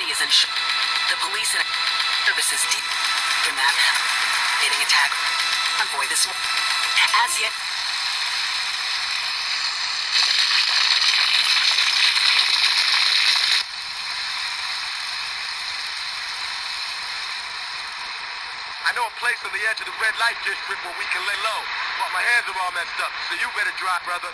city is in shock. The police and services deep in that hitting attack convoy this morning. As yet, I know a place on the edge of the red light district where we can lay low, but my hands are all messed up, so you better drive, brother.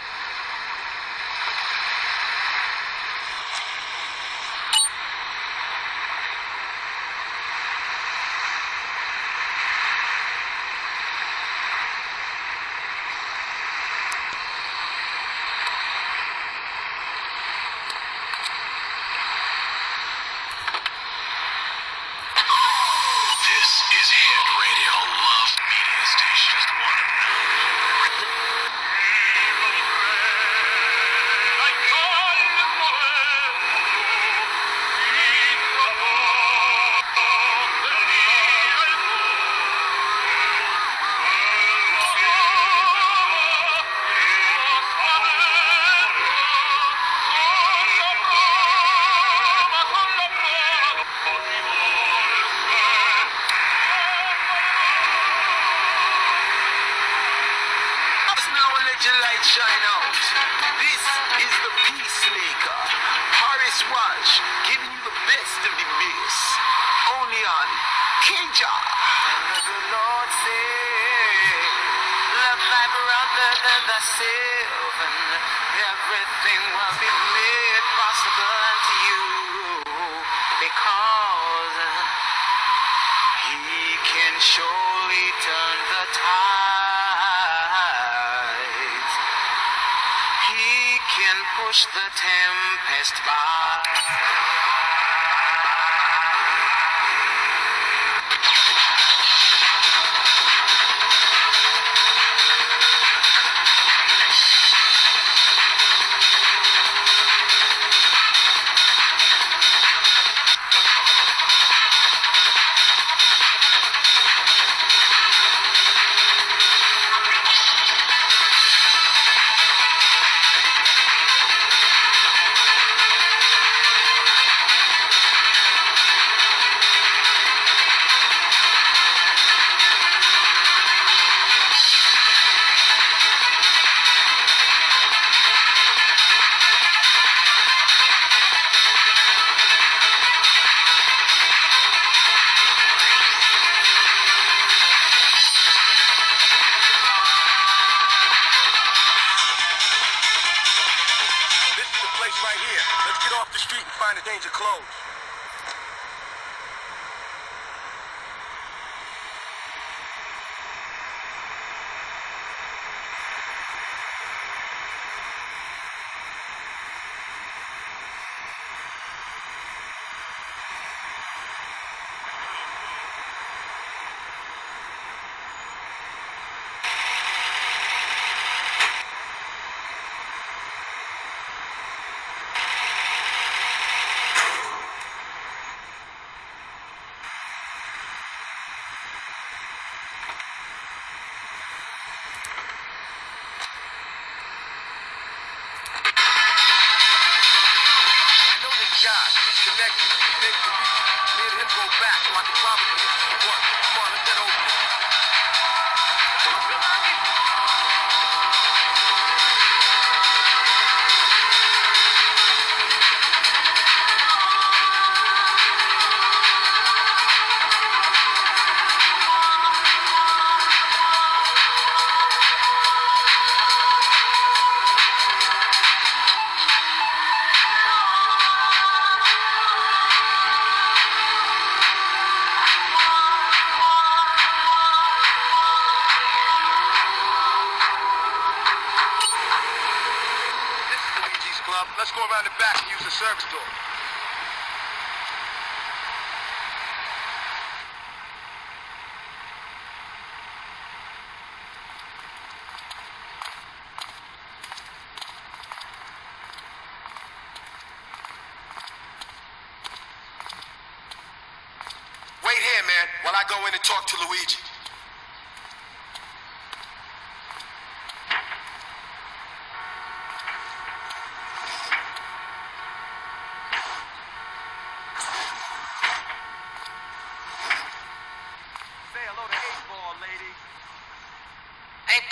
Talk to Luigi.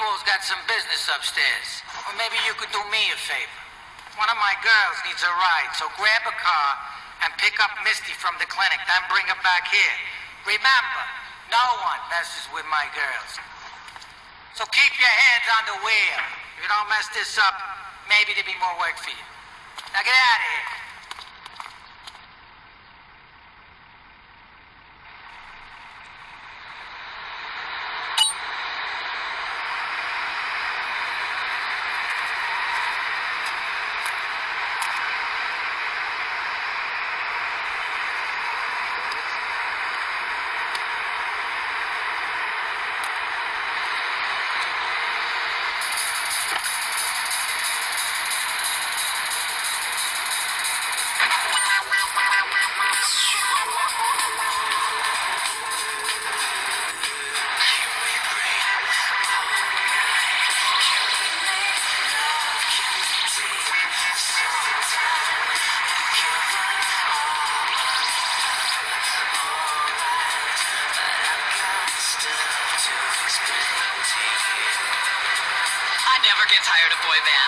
Bull's got some business upstairs. Or maybe you could do me a favor. One of my girls needs a ride, so grab a car and pick up Misty from the clinic, then bring her back here. Remember, no one messes with my girls. So keep your hands on the wheel. If you don't mess this up, maybe there'll be more work for you. Now get out of here. Never get tired of boy bands.